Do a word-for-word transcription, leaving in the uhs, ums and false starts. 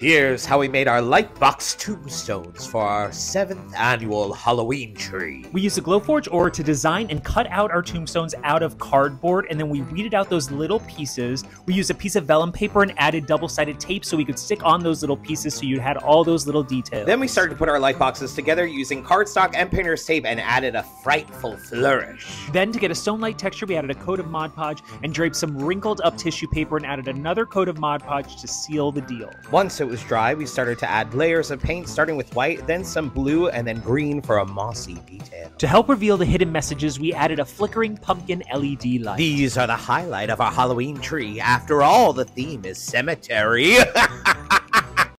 Here's how we made our Lightbox tombstones for our seventh annual Halloween tree. We used the Glowforge Aura to design and cut out our tombstones out of cardboard, and then we weeded out those little pieces. We used a piece of vellum paper and added double-sided tape so we could stick on those little pieces so you had all those little details. Then we started to put our lightboxes together using cardstock and painter's tape and added a frightful flourish. Then to get a stone-like texture, we added a coat of Mod Podge and draped some wrinkled-up tissue paper and added another coat of Mod Podge to seal the deal. Once it was dry, we started to add layers of paint, starting with white, then some blue, and then green for a mossy detail. To help reveal the hidden messages, we added a flickering pumpkin L E D light. These are the highlight of our Halloween tree. After all, the theme is cemetery.